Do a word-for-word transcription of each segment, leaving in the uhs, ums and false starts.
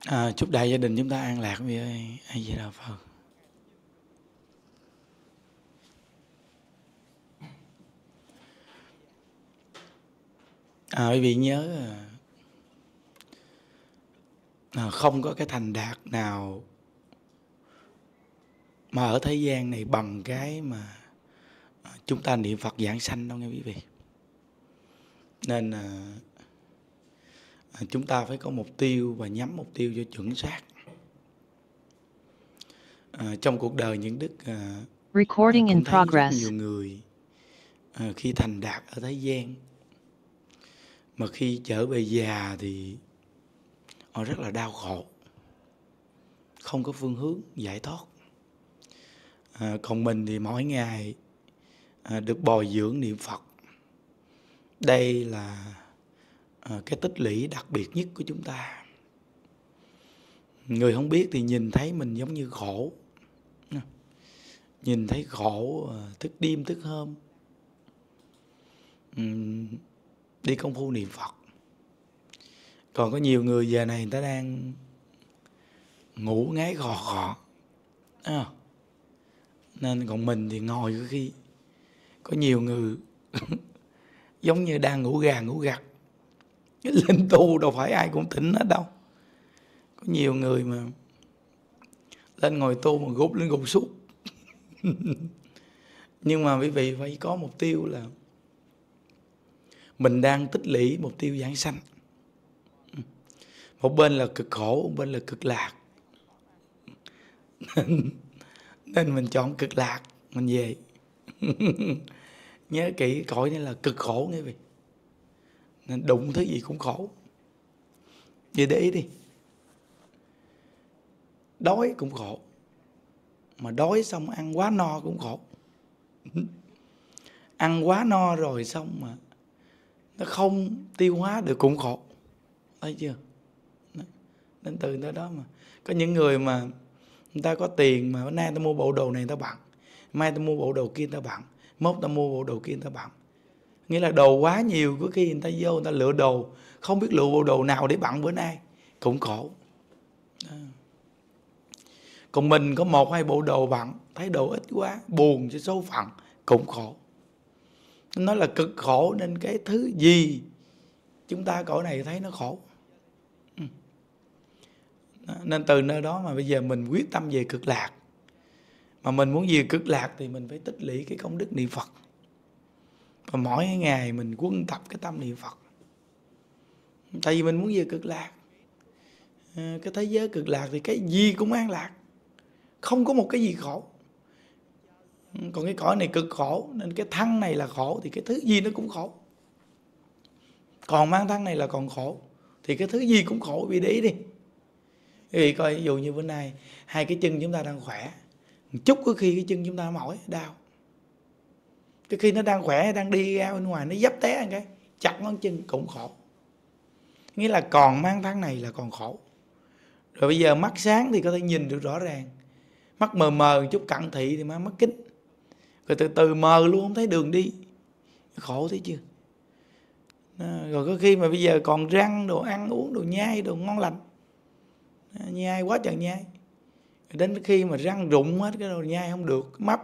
À, chúc đại gia đình chúng ta an lạc quý vị ơi. A Di Đà Phật. À, quý vị nhớ à, không có cái thành đạt nào mà ở thế gian này bằng cái mà chúng ta niệm Phật giảng sanh đâu nghe quý vị. Nên à, chúng ta phải có mục tiêu và nhắm mục tiêu cho chuẩn xác. À, trong cuộc đời những đức à, recording in progress. Nhiều người à, khi thành đạt ở thế gian mà khi trở về già thì họ rất là đau khổ, không có phương hướng giải thoát. À, còn mình thì mỗi ngày à, được bồi dưỡng niệm Phật, đây là à, cái tích lũy đặc biệt nhất của chúng ta. Người không biết thì nhìn thấy mình giống như khổ, nhìn thấy khổ thức đêm thức hôm. uhm, Đi công phu niệm Phật. Còn có nhiều người giờ này người ta đang ngủ ngáy khò khò à. Nên còn mình thì ngồi có khi có nhiều người giống như đang ngủ gà ngủ gật. Lên tu đâu phải ai cũng tỉnh hết đâu. Có nhiều người mà lên ngồi tu mà gục lên gục suốt. Nhưng mà quý vị phải có mục tiêu là mình đang tích lũy mục tiêu giảng sanh. Một bên là cực khổ, một bên là cực lạc. Nên, nên mình chọn cực lạc, mình về. Nhớ kỹ, cõi này là cực khổ nghe vậy. Nên đụng thứ gì cũng khổ. Vậy để ý đi. Đói cũng khổ. Mà đói xong ăn quá no cũng khổ. Ăn quá no rồi xong mà nó không tiêu hóa được cũng khổ. Thấy chưa? Nên từ đó đó mà. Có những người mà người ta có tiền mà bữa nay ta mua bộ đồ này ta bằng, mai ta mua bộ đồ kia ta bằng, mốt ta mua bộ đồ kia ta bằng. Nghĩa là đồ quá nhiều, có khi người ta vô người ta lựa đồ, không biết lựa bộ đồ nào để bận bữa nay, cũng khổ. À. Còn mình có một hai bộ đồ bận, thấy đồ ít quá, buồn cho số phận, cũng khổ. Nó là cực khổ, nên cái thứ gì chúng ta cõi này thấy nó khổ. Ừ. Nên từ nơi đó mà bây giờ mình quyết tâm về cực lạc. Mà mình muốn về cực lạc thì mình phải tích lũy cái công đức niệm Phật. Và mỗi ngày mình quân tập cái tâm niệm Phật. Tại vì mình muốn về cực lạc. Cái thế giới cực lạc thì cái gì cũng an lạc, không có một cái gì khổ. Còn cái cõi này cực khổ, nên cái thân này là khổ thì cái thứ gì nó cũng khổ. Còn mang thân này là còn khổ thì cái thứ gì cũng khổ. Vì để ý đi. Vì coi ví dụ như bữa nay hai cái chân chúng ta đang khỏe, một chút có khi cái chân chúng ta mỏi, đau. Cái khi nó đang khỏe, đang đi ra bên ngoài, nó dấp té cái chặt ngón chân cũng khổ. Nghĩa là còn mang thân này là còn khổ. Rồi bây giờ mắt sáng thì có thể nhìn được rõ ràng, mắt mờ mờ chút cận thị thì mang mắt kính, rồi từ từ mờ luôn không thấy đường đi, khổ thấy chưa. Rồi có khi mà bây giờ còn răng, đồ ăn uống, đồ nhai, đồ ngon lành, nhai quá trời nhai, đến khi mà răng rụng hết cái đồ nhai không được, mắp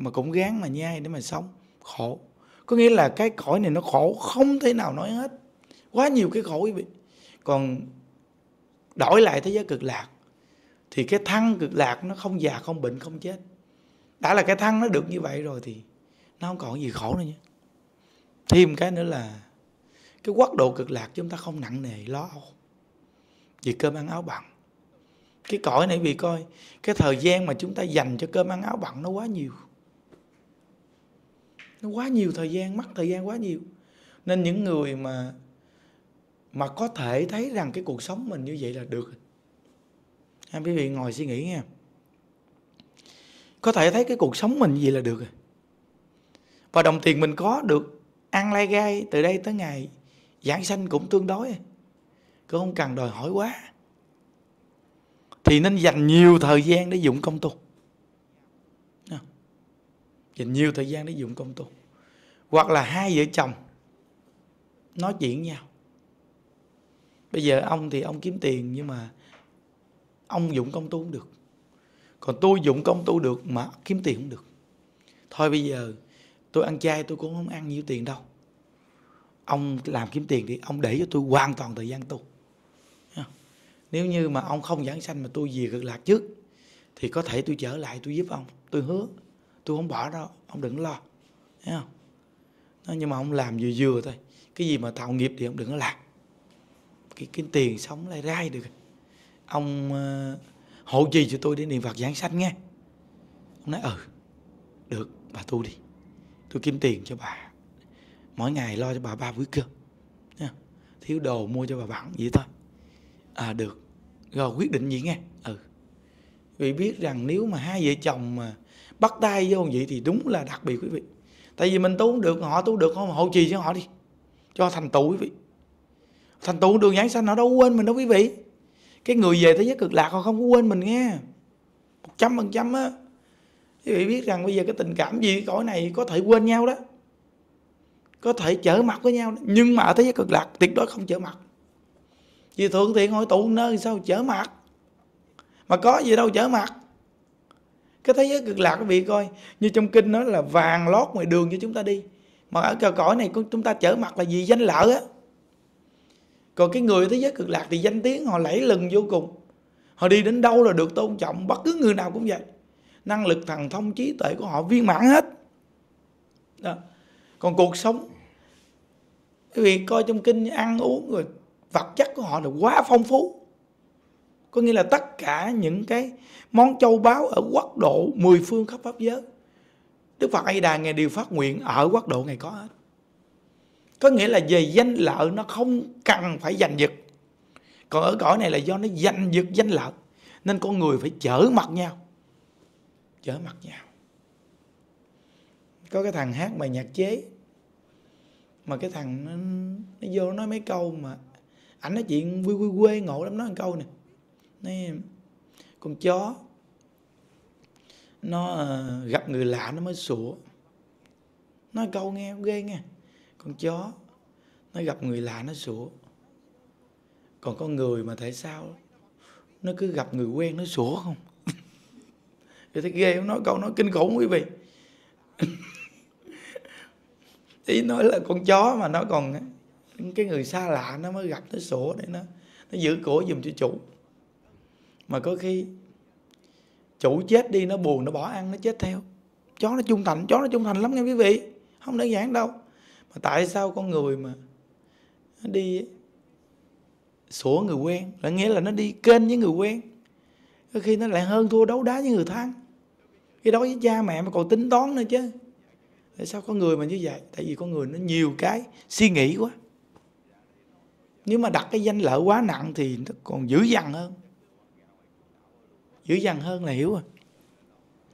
mà cũng gán mà nhai để mà sống, khổ. Có nghĩa là cái cõi này nó khổ không thể nào nói hết, quá nhiều cái khổ quý vị. Còn đổi lại thế giới cực lạc thì cái thân cực lạc nó không già, không bệnh, không chết. Đã là cái thân nó được như vậy rồi thì nó không còn gì khổ nữa nhé. Thêm cái nữa là cái quốc độ cực lạc chúng ta không nặng nề lo âu vì cơm ăn áo bận. Cái cõi này vì coi cái thời gian mà chúng ta dành cho cơm ăn áo bận nó quá nhiều, nó quá nhiều thời gian, mất thời gian quá nhiều. Nên những người mà mà có thể thấy rằng cái cuộc sống mình như vậy là được. Anh quý vị ngồi suy nghĩ nghe. Có thể thấy cái cuộc sống mình như vậy là được rồi. Và đồng tiền mình có được ăn lai gai từ đây tới ngày giảng sanh cũng tương đối, cứ không cần đòi hỏi quá. Thì nên dành nhiều thời gian để dụng công tu. Dành nhiều thời gian để dụng công tu. Hoặc là hai vợ chồng nói chuyện nhau, Bây giờ ông thì ông kiếm tiền, nhưng mà ông dụng công tu không được. Còn tôi dụng công tu được mà kiếm tiền không được. Thôi bây giờ tôi ăn chay tôi cũng không ăn nhiều tiền đâu. Ông làm kiếm tiền đi, ông để cho tôi hoàn toàn thời gian tu. Nếu như mà ông không giảng sanh mà tôi về Cực Lạc trước, thì có thể tôi trở lại tôi giúp ông. Tôi hứa, tôi không bỏ đâu, ông đừng lo. Thấy không? Nhưng mà ông làm vừa vừa thôi. Cái gì mà tạo nghiệp thì ông đừng có làm. Cái, cái tiền sống lại rai được. Ông uh, hộ trì cho tôi để niệm Phật giảng sanh nghe. Ông nói ừ, được, bà tu đi. Tôi kiếm tiền cho bà. Mỗi ngày lo cho bà ba bữa cơm. Thiếu đồ mua cho bà bạn vậy thôi. À được, rồi quyết định vậy nghe. Ừ. Vì biết rằng nếu mà hai vợ chồng mà bắt tay vô vậy thì đúng là đặc biệt quý vị. Tại vì mình tu không được, họ tu được không, hộ trì cho họ đi. Cho thành tựu quý vị. Thành tựu đường giảng sanh họ đâu quên mình đâu quý vị. Cái người về thế giới Cực Lạc họ không có quên mình nghe. một trăm phần trăm á. Quý vị biết rằng bây giờ cái tình cảm gì cõi này có thể quên nhau đó. Có thể trở mặt với nhau đó. Nhưng mà ở thế giới Cực Lạc tuyệt đối không trở mặt. Vì thượng thiện hội tụ nơi sao trở mặt. Mà có gì đâu trở mặt. Cái thế giới Cực Lạc quý vị coi, như trong kinh nói là vàng lót ngoài đường cho chúng ta đi. Mà ở cờ cõi này chúng ta trở mặt là vì danh lợi á. Còn cái người thế giới Cực Lạc thì danh tiếng họ lẫy lừng vô cùng. Họ đi đến đâu là được tôn trọng, bất cứ người nào cũng vậy. Năng lực thần thông trí tuệ của họ viên mãn hết. Đó. Còn cuộc sống, quý vị coi trong kinh ăn uống rồi vật chất của họ là quá phong phú. Có nghĩa là tất cả những cái món châu báu ở quốc độ mười phương khắp pháp giới, Đức Phật A Di Đà Ngài đều phát nguyện ở quốc độ Ngài có hết. Có nghĩa là về danh lợi nó không cần phải giành giật. Còn ở cõi này là do nó giành giật danh lợi, nên con người phải chở mặt nhau. Chở mặt nhau. Có cái thằng hát bài nhạc chế, mà cái thằng nó, nó vô nó nói mấy câu mà ảnh nói chuyện vui vui quê ngộ lắm. Nói một câu nè, nói con chó nó gặp người lạ nó mới sủa. Nói câu nghe ghê nghe. Con chó nó gặp người lạ nó sủa. Còn con người mà tại sao nó cứ gặp người quen nó sủa không? Thấy ghê không? Nói câu nói kinh khủng quý vị. Ý nói là con chó mà nó còn cái người xa lạ nó mới gặp nó sủa để nó, nó giữ cổ giùm cho chủ. Mà có khi chủ chết đi nó buồn nó bỏ ăn nó chết theo. Chó nó trung thành, chó nó trung thành lắm nha quý vị. Không đơn giản đâu. Mà tại sao con người mà nó đi sủa người quen, là nghĩa là nó đi kênh với người quen. Có khi nó lại hơn thua đấu đá với người thân. Khi đó với cha mẹ mà còn tính toán nữa chứ. Tại sao con người mà như vậy? Tại vì con người nó nhiều cái suy nghĩ quá. Nếu mà đặt cái danh lợi quá nặng thì nó còn dữ dằn hơn. Dữ dằn hơn là hiểu rồi.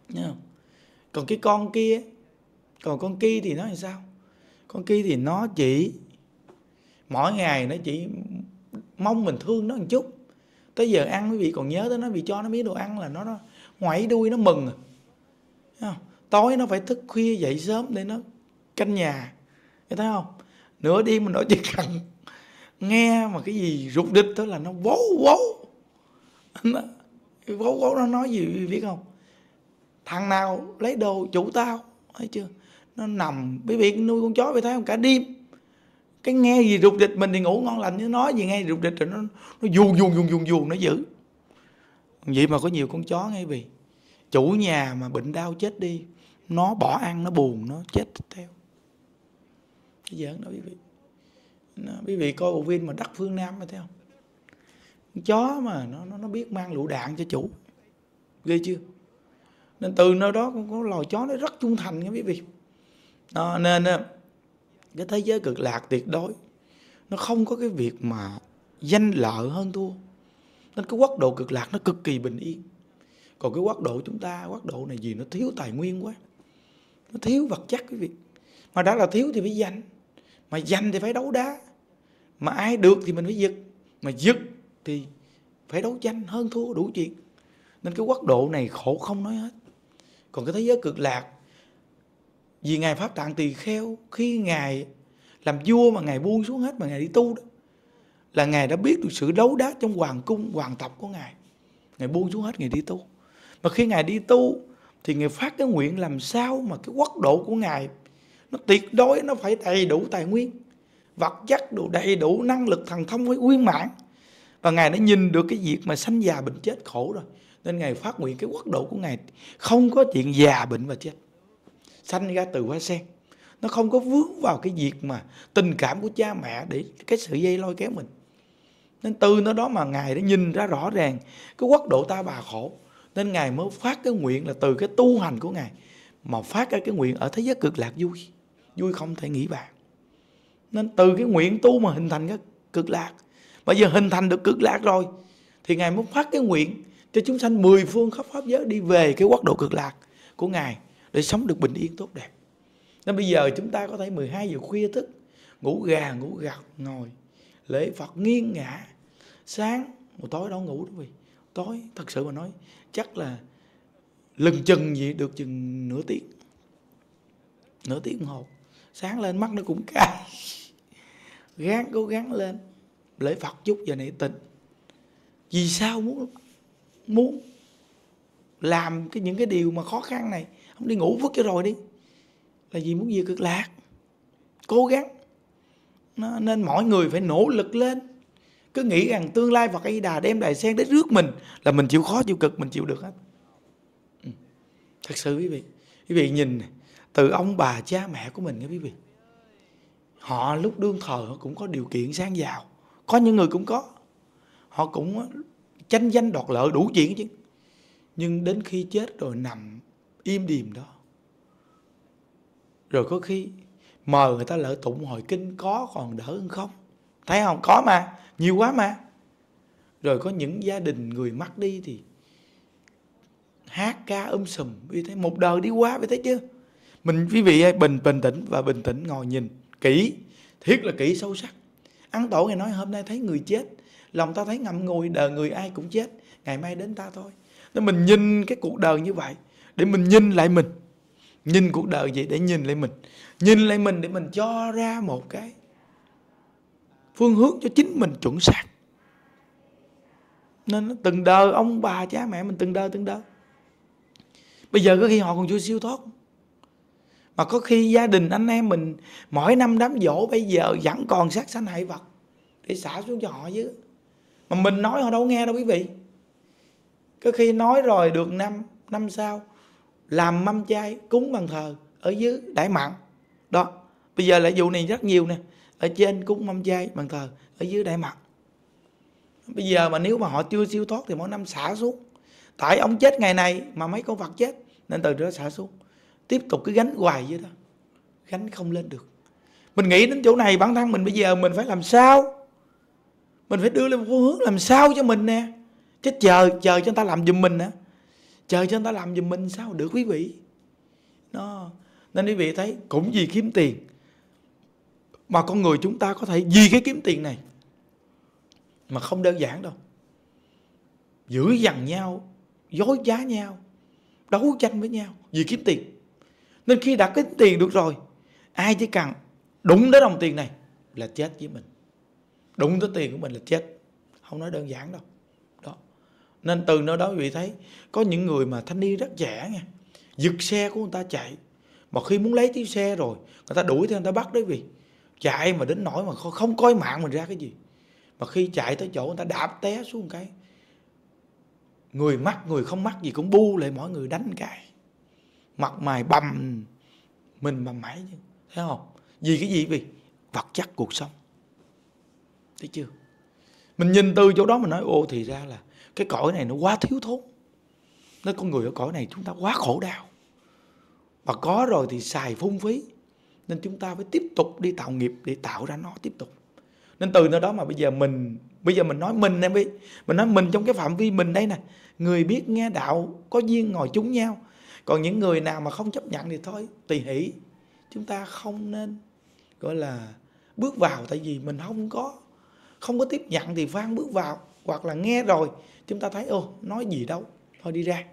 Nghe không? Còn cái con kia, còn con kia thì nó làm sao? Con kia thì nó chỉ, mỗi ngày nó chỉ mong mình thương nó một chút. Tới giờ ăn quý vị còn nhớ tới nó, vì cho nó miếng đồ ăn là nó, nó ngoảy đuôi nó mừng. Nghe không? Tối nó phải thức khuya dậy sớm để nó canh nhà. Nghe thấy không? Nửa đêm mình nói chỉ cần nghe mà cái gì rụt địch đó là nó vố vố. Nó, vố vố nó nói gì biết không? Thằng nào lấy đồ chủ tao, thấy chưa? Nó nằm, bởi vì nuôi con chó vậy thấy không? Cả đêm. Cái nghe gì rụt địch mình thì ngủ ngon lành, chứ nói gì nghe rụt địch rồi nó nó vuông vuông vuông vuông vuông nó dữ. Vậy mà có nhiều con chó nghe vì chủ nhà mà bệnh đau chết đi, nó bỏ ăn, nó buồn, nó chết theo. Cái giỡn đó quý vị. Nó, quý vị coi bộ phim mà Đất Phương Nam mà thấy không? Chó mà nó, nó, nó biết mang lựu đạn cho chủ. Ghê chưa? Nên từ nơi đó con có loài chó nó rất trung thành nha quý vị. Đó, nên cái thế giới Cực Lạc tuyệt đối nó không có cái việc mà danh lợi hơn thua. Nên cái quốc độ Cực Lạc nó cực kỳ bình yên. Còn cái quốc độ chúng ta, quốc độ này gì nó thiếu tài nguyên quá. Nó thiếu vật chất quý vị. Mà đã là thiếu thì phải giành. Mà giành thì phải đấu đá. Mà ai được thì mình phải giật. Mà giật thì phải đấu tranh hơn thua đủ chuyện. Nên cái quốc độ này khổ không nói hết. Còn cái thế giới Cực Lạc, vì Ngài Pháp Tạng Tỳ Kheo khi Ngài làm vua mà Ngài buông xuống hết mà Ngài đi tu đó, là Ngài đã biết được sự đấu đá trong hoàng cung, hoàng tộc của Ngài. Ngài buông xuống hết, Ngài đi tu. Mà khi Ngài đi tu thì Ngài phát cái nguyện làm sao mà cái quốc độ của Ngài nó tuyệt đối, nó phải đầy đủ tài nguyên, vật chất đủ, đầy đủ năng lực, thần thông với uyên mãn. Và Ngài đã nhìn được cái việc mà sanh già bệnh chết khổ rồi, nên Ngài phát nguyện cái quốc độ của Ngài không có chuyện già bệnh và chết. Sanh ra từ hoa sen, nó không có vướng vào cái việc mà tình cảm của cha mẹ để cái sợi dây lôi kéo mình. Nên từ nó đó mà Ngài đã nhìn ra rõ ràng cái quốc độ ta bà khổ, nên Ngài mới phát cái nguyện là từ cái tu hành của Ngài mà phát ra cái nguyện ở thế giới cực lạc vui, vui không thể nghĩ bàn. Nên từ cái nguyện tu mà hình thành cái cực lạc. Bây giờ hình thành được cực lạc rồi thì Ngài mới phát cái nguyện cho chúng sanh mười phương khắp pháp giới đi về cái quốc độ cực lạc của Ngài để sống được bình yên tốt đẹp. Nên bây giờ chúng ta có thể mười hai giờ khuya thức, ngủ gà, ngủ gật, ngồi lễ Phật nghiêng ngã. Sáng, một tối đâu ngủ đâu. Tối, thật sự mà nói, chắc là lần chừng gì được chừng nửa tiếng. Nửa tiếng đồng hồ. Sáng lên mắt nó cũng cay. Gắng, cố gắng lên. Lễ Phật chút giờ này tịnh. Vì sao muốn muốn làm cái những cái điều mà khó khăn này? Không đi ngủ vứt cho rồi đi. Là vì muốn về cực lạc. Cố gắng. Nó, nên mọi người phải nỗ lực lên. Cứ nghĩ rằng tương lai Phật A Di Đà đem đài sen đến rước mình là mình chịu khó chịu cực, mình chịu được hết. Ừ. Thật sự quý vị, quý vị nhìn từ ông bà cha mẹ của mình nghe quý vị, họ lúc đương thời họ cũng có điều kiện sang giàu, có những người cũng có, họ cũng tranh danh đoạt lợi đủ chuyện chứ, nhưng đến khi chết rồi nằm im điềm đó, rồi có khi mời người ta lợi tụng hồi kinh có còn đỡ hơn không? Thấy không? Có mà, nhiều quá mà. Rồi có những gia đình người mắc đi thì hát ca um sùm, vì thế một đời đi qua, vì thế chứ. Mình quý vị ơi, bình bình tĩnh và bình tĩnh ngồi nhìn kỹ, thiết là kỹ sâu sắc. Ăn tổ Ngài nói hôm nay thấy người chết, lòng ta thấy ngậm ngùi, đời người ai cũng chết, ngày mai đến ta thôi. Nên mình nhìn cái cuộc đời như vậy để mình nhìn lại mình. Nhìn cuộc đời vậy để nhìn lại mình. Nhìn lại mình để mình cho ra một cái phương hướng cho chính mình chuẩn xác. Nên từng đời ông bà cha mẹ mình từng đời từng đời. Bây giờ có khi họ còn chưa siêu thoát. Mà có khi gia đình anh em mình mỗi năm đám dỗ bây giờ vẫn còn sát sanh hại vật để xả xuống cho họ chứ. Mà mình nói họ đâu nghe đâu quý vị. Có khi nói rồi được năm, năm sau làm mâm chay cúng bàn thờ ở dưới đãi mặn. Đó, bây giờ lại vụ này rất nhiều nè. Ở trên cúng mâm chay bàn thờ, ở dưới đại mặt. Bây giờ mà nếu mà họ chưa siêu thoát thì mỗi năm xả xuống. Tại ông chết ngày này mà mấy con vật chết, nên từ đó xả xuống. Tiếp tục cứ gánh hoài vậy đó, gánh không lên được. Mình nghĩ đến chỗ này bản thân mình bây giờ mình phải làm sao? Mình phải đưa lên một phương hướng làm sao cho mình nè. Chứ chờ, chờ cho người ta làm giùm mình nè, chờ cho người ta làm giùm mình sao được quý vị. Đó. Nên quý vị thấy cũng vì kiếm tiền mà con người chúng ta có thể vì cái kiếm tiền này mà không đơn giản đâu. Giữ dằn nhau, dối trá nhau, đấu tranh với nhau vì kiếm tiền. Nên khi đã kiếm tiền được rồi, ai chỉ cần đụng tới đồng tiền này là chết với mình. Đụng tới tiền của mình là chết. Không nói đơn giản đâu. Đó. Nên từ nơi đó quý vị thấy có những người mà thanh niên rất trẻ nha, giật xe của người ta chạy. Mà khi muốn lấy chiếc xe rồi, người ta đuổi theo người ta bắt đấy vì chạy mà đến nỗi mà không coi mạng mình ra cái gì. Mà khi chạy tới chỗ người ta đạp té xuống cái, người mắc, người không mắc gì cũng bu lại mọi người đánh cái. Mặt mày bầm, mình bầm mãi chứ. Thấy không? Vì cái gì vì? Vật chất cuộc sống. Thấy chưa? Mình nhìn từ chỗ đó mình nói ô thì ra là cái cõi này nó quá thiếu thốn. Nói con người ở cõi này chúng ta quá khổ đau. Và có rồi thì xài phung phí. Nên chúng ta phải tiếp tục đi tạo nghiệp để tạo ra nó tiếp tục. Nên từ nơi đó mà bây giờ mình bây giờ mình nói mình em biết, mình nói mình trong cái phạm vi mình đây nè, người biết nghe đạo có duyên ngồi chúng nhau. Còn những người nào mà không chấp nhận thì thôi, tùy hỷ. Chúng ta không nên gọi là bước vào, tại vì mình không có không có tiếp nhận thì phan bước vào, hoặc là nghe rồi chúng ta thấy ô nói gì đâu, thôi đi ra.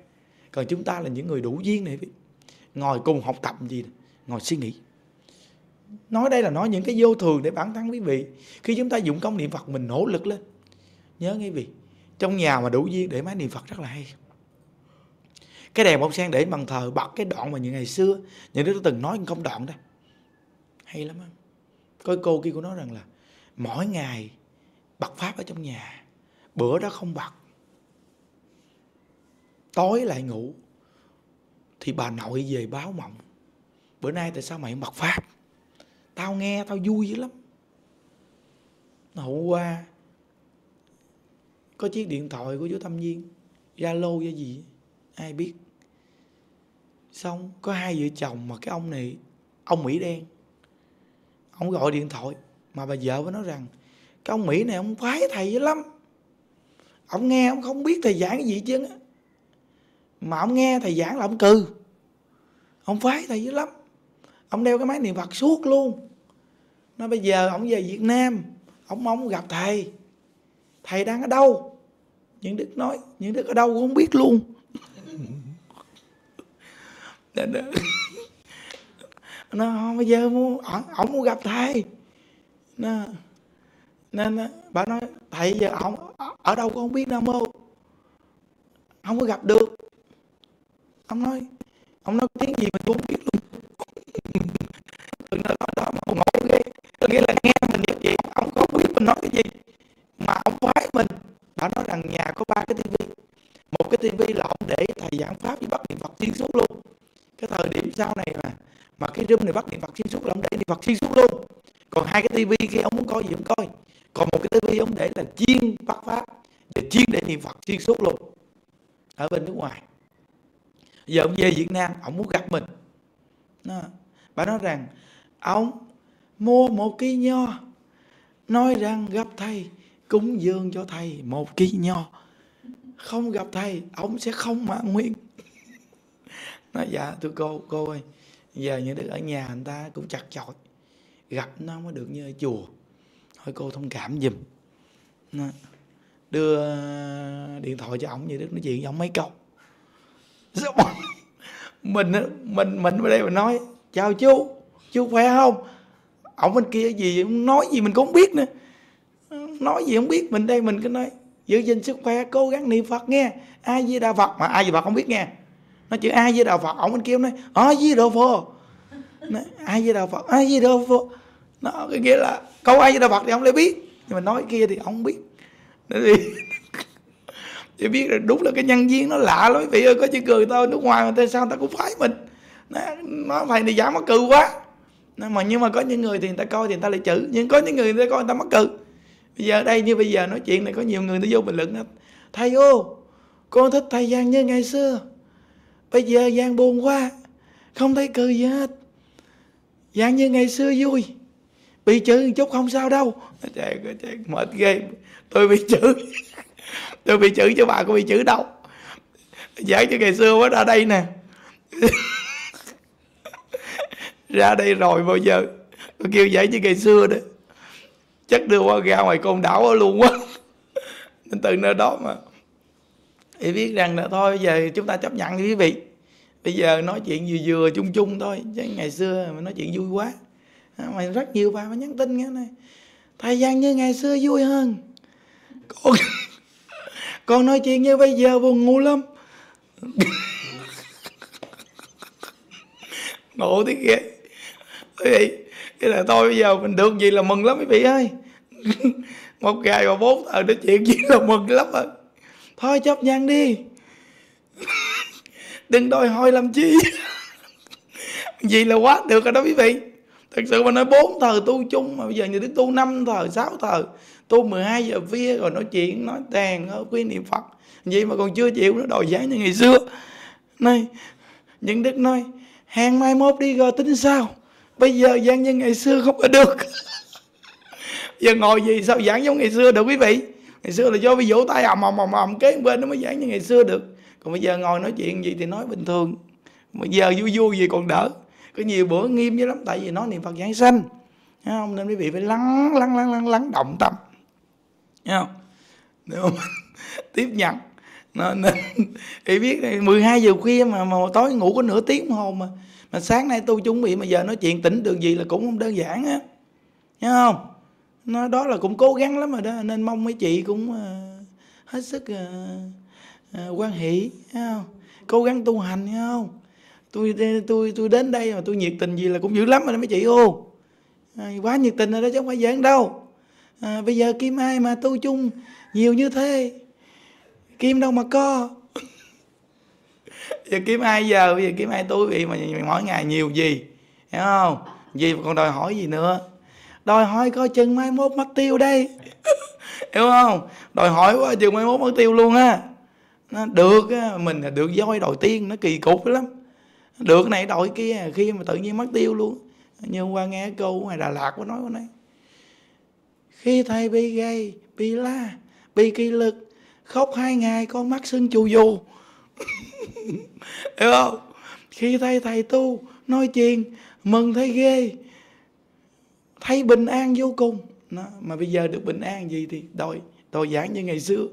Còn chúng ta là những người đủ duyên này, ngồi cùng học tập gì, ngồi suy nghĩ. Nói đây là nói những cái vô thường để bản thân quý vị. Khi chúng ta dụng công niệm Phật, mình nỗ lực lên. Nhớ quý vị, trong nhà mà đủ duyên để máy niệm Phật rất là hay. Cái đèn bông sen để bàn thờ, bật cái đoạn mà những ngày xưa những đứa từng nói không đoạn đó, hay lắm. Có cô kia của nó rằng là mỗi ngày bật pháp ở trong nhà, bữa đó không bật, tối lại ngủ, thì bà nội về báo mộng: bữa nay tại sao mày không bật pháp? Tao nghe tao vui dữ lắm. Hôm qua có chiếc điện thoại của chú Tâm Viên, Zalo hay gì ai biết, xong có hai vợ chồng mà cái ông này, ông Mỹ đen, ông gọi điện thoại mà bà vợ với nó rằng cái ông Mỹ này ông phái thầy dữ lắm, ông nghe ông không biết thầy giảng cái gì chứ, mà ông nghe thầy giảng là ông cừ, ông phái thầy dữ lắm, ông đeo cái máy niệm Phật suốt luôn. Nói bây giờ ông về Việt Nam, ông mong gặp thầy, thầy đang ở đâu? Những đức nói, những đức ở đâu cũng không biết luôn. Nó bây giờ muốn, ông muốn gặp thầy. Nó, nên bà nói thầy giờ ông ở đâu cũng không biết đâu, mô không có gặp được. Ông nói, ông nói tiếng gì mà tôi không biết luôn. Từng nói đó mà ông ngồi ghê, tôi nghĩ là nghe mình được gì, ông không biết mình nói cái gì mà ông phái mình. Bà nói rằng nhà có ba cái tivi, một cái tivi là ông để thầy giảng pháp với bắt niệm Phật xuyên suốt luôn. Cái thời điểm sau này mà mà cái room này bắt niệm Phật xuyên suốt là ông để niệm Phật xuyên suốt luôn. Còn hai cái tivi kia ông muốn coi gì ông coi, còn một cái tivi ông để là chuyên bắt pháp, để chuyên để niệm Phật xuyên suốt luôn ở bên nước ngoài. Giờ ông về Việt Nam, ông muốn gặp mình. Nó, bà nói rằng ông mua một ký nho, nói rằng gặp thầy, cúng dường cho thầy một ký nho. Không gặp thầy, ông sẽ không mãn nguyện. Nói dạ thưa cô, cô ơi, giờ những đứa ở nhà người ta cũng chặt chội, gặp nó mới được như ở chùa. Thôi cô thông cảm giùm. Nó, đưa điện thoại cho ổng, như đứa nói chuyện với ổng mấy câu. Mình mình mình ở đây mình nói chào chú, chú khỏe không? Ổng bên kia gì nói gì mình cũng không biết nữa, nói gì không biết. Mình đây mình cứ nói giữ gìn sức khỏe, cố gắng niệm Phật nghe, A Di Đà Phật, mà A Di Phật không biết nghe, nói chữ A Di Đà Phật. Ổng bên kia nói A Di Đà Phật, A Di Đà Phật, A Di Đà Phật. Nó cái nghĩa là câu A Di Đà Phật thì ông lại biết, nhưng mà nói kia thì ông không biết. Thì biết là đúng là cái nhân viên nó lạ lắm. Quý vị ơi, có chứ cười tao nước ngoài mà tại sao người ta cũng phái mình. Nó thầy này giả mắc cừ quá. Mà nhưng mà có những người thì người ta coi thì người ta lại chữ, nhưng có những người người ta coi người ta mắc cừ. Bây giờ đây như bây giờ nói chuyện này có nhiều người nó vô bình luận đó: thầy ô, con thích thầy Giang như ngày xưa, bây giờ Giang buồn quá, không thấy cười gì hết. Giang như ngày xưa vui, bị chữ một chút không sao đâu. Trời ơi, mệt ghê. Tôi bị chữ Tôi bị chữ cho bà, có bị chữ đâu. Giảng cho ngày xưa quá, ra đây nè. Ra đây rồi bao giờ tôi kêu giảng cho ngày xưa đó, chắc đưa qua ra ngoài con đảo luôn quá. Nên từ nơi đó mà thì biết rằng là thôi bây giờ chúng ta chấp nhận đi quý vị. Bây giờ nói chuyện vừa vừa chung chung thôi, chứ ngày xưa mà nói chuyện vui quá. Mà rất nhiều bà nhắn tin nghe này: thầy Giang như ngày xưa vui hơn, con con nói chuyện như bây giờ buồn ngủ lắm. Ngộ tiếng ghê. Thế là thôi bây giờ mình được gì là mừng lắm quý vị ơi. Một ngày mà bốn tờ nói chuyện gì là mừng lắm rồi. Thôi chấp nhận đi. Đừng đòi hỏi làm chi. Vì là quá được rồi đó quý vị. Thật sự mà nói bốn thờ tu chung, mà bây giờ như đứa tu năm thờ, sáu thờ, tu mười hai giờ vía rồi nói chuyện, nói tàn, quy niệm Phật. Vậy mà còn chưa chịu, nó đòi giảng như ngày xưa. Này, những đức nói, hàng mai mốt đi rồi tính sao? Bây giờ giảng như ngày xưa không có được. Giờ ngồi gì sao giảng giống ngày xưa được quý vị? Ngày xưa là do ví dụ tay ầm ầm ầm ầm kế bên nó mới giảng như ngày xưa được. Còn bây giờ ngồi nói chuyện gì thì nói bình thường. Bây giờ vui vui gì còn đỡ. Có nhiều bữa nghiêm dữ lắm, tại vì nói niệm Phật giảng sanh, thấy không? Nên quý vị phải lắng lắng lắng lắng lắng động tâm, thấy không? Nếu mà tiếp nhận nó, nên thì biết mười hai giờ khuya mà, mà tối ngủ có nửa tiếng đồng hồ mà Mà sáng nay tôi chuẩn bị mà giờ nói chuyện tỉnh được gì là cũng không đơn giản á, hiểu không? Nó đó là cũng cố gắng lắm rồi đó, nên mong mấy chị cũng hết sức quan hỷ, hiểu không? Cố gắng tu hành, hiểu không? Tôi tôi tôi đến đây mà tôi nhiệt tình gì là cũng dữ lắm rồi đó mấy chị ô. Quá nhiệt tình rồi đó chứ không phải giỡn đâu. À, bây giờ Kim ai mà tu chung nhiều như thế, Kim đâu mà co. Giờ Kim ai giờ, bây giờ Kim ai tôi bị mà mỗi ngày nhiều gì, hiểu không? Gì mà còn đòi hỏi gì nữa, đòi hỏi coi chừng mai mốt mất tiêu đây. Hiểu không? Đòi hỏi quá chừng mai mốt mất tiêu luôn á. Nó được á, mình được voi đòi tiên, nó kỳ cục lắm. Được này đòi kia, khi mà tự nhiên mất tiêu luôn. Nhưng hôm qua nghe câu ngoài Đà Lạt có nói có nói khi thầy bị gầy, bị la, bị kỳ lực, khóc hai ngày con mắt sưng chù dù. Hiểu không? Khi thầy thầy tu, nói chuyện, mừng thấy ghê, thấy bình an vô cùng. Nó, mà bây giờ được bình an gì thì đòi, đòi giảng như ngày xưa.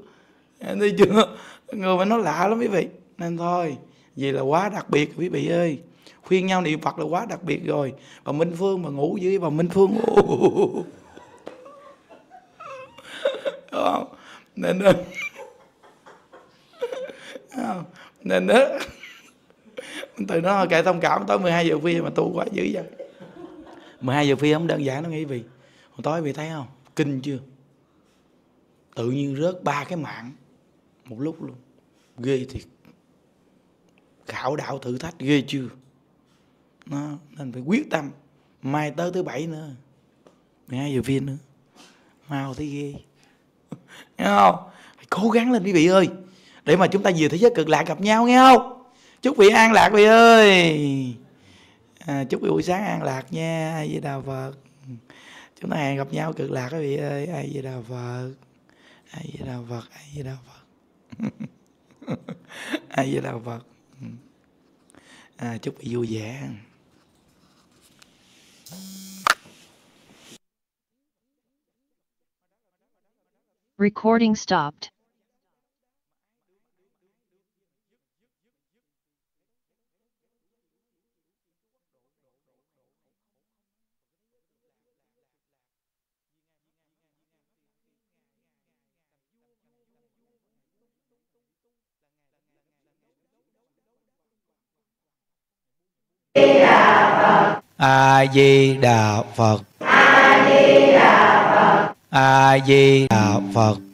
Thấy chưa? Người mà nó lạ lắm quý vị. Nên thôi, vì là quá đặc biệt quý vị ơi. Khuyên nhau niệm Phật là quá đặc biệt rồi. Bà Minh Phương mà ngủ dưới bà Minh Phương. Nên đó, nên đó, từ nó kệ thông cảm tới mười hai giờ khuya mà tu quá dữ vậy. mười hai giờ khuya không đơn giản đâu nghe vì hồi tối bị thấy không? Kinh chưa? Tự nhiên rớt ba cái mạng một lúc luôn. Ghê thiệt. Khảo đạo thử thách ghê chưa? Nó, nên phải quyết tâm. Mai tới thứ bảy nữa, mười hai giờ khuya nữa. Mau thấy ghê. Nghe không? Phải cố gắng lên quý vị ơi, để mà chúng ta về thế giới cực lạc gặp nhau, nghe không? Chúc vị an lạc vị ơi. À, chúc buổi sáng an lạc nha. A Di Đà Phật. Chúng ta hẹn gặp nhau cực lạc quý vị ơi. A Di Đà Phật. A Di Đà Phật. A Di Đà Phật. A Di Đà Phật. À, chúc vị vui vẻ. Recording stopped. A Di Đà Phật. A Di Đà Phật. A Di Đà Phật.